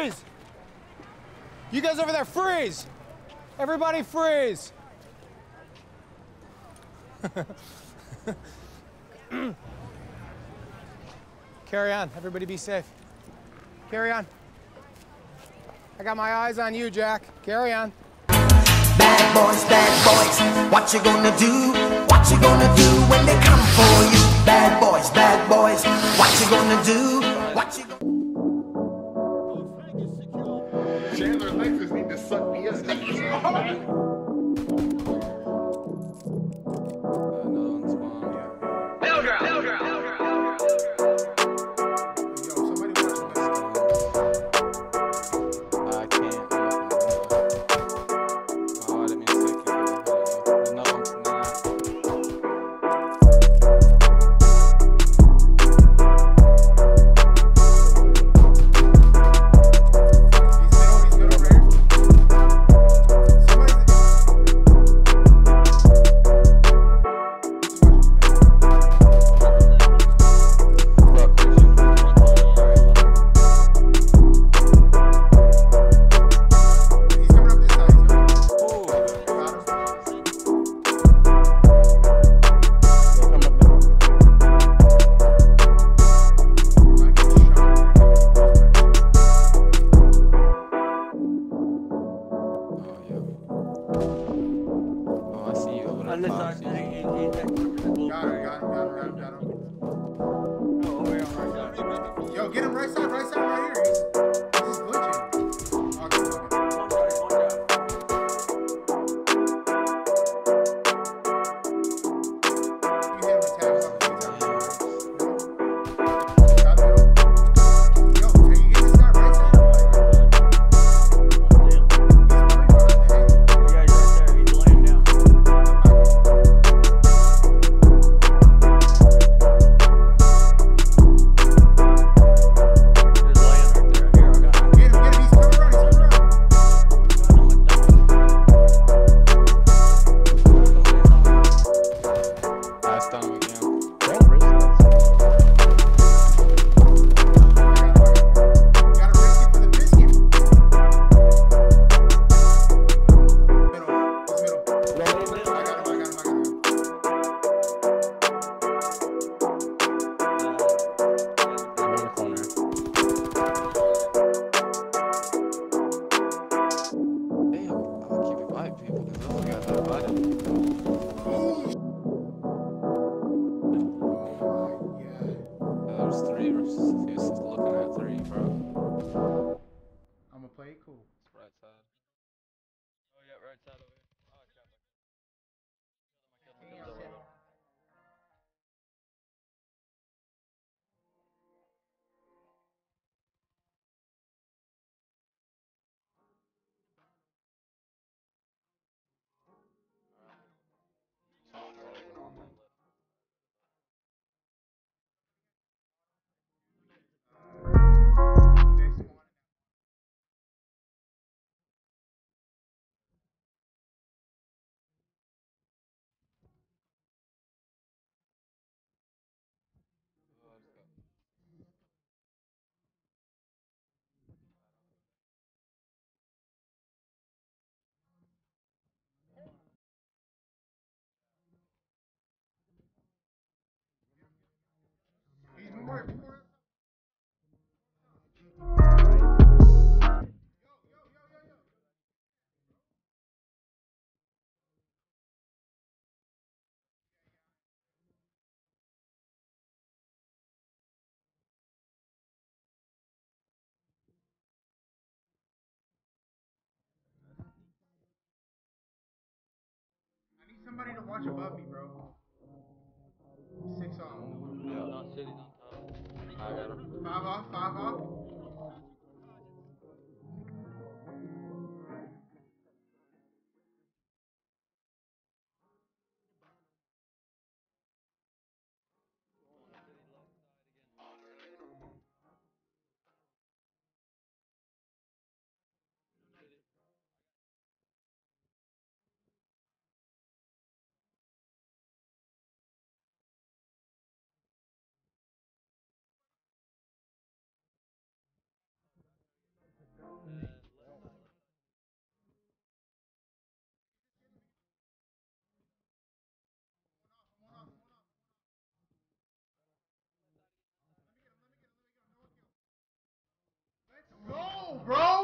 freeze! You guys over there, freeze! Everybody freeze! Carry on, everybody be safe. Carry on. I got my eyes on you, Jack. Carry on. Bad boys, what you gonna do? What you gonna do when they come for you? Bad boys, what you gonna do? What you gonna do? Chandler and Lexus need to suck me up. Yo, get him right side, right here. He's glitching. Somebody to watch above me, bro. 6 on. No, not City's on top. I got him. 5 off. bro.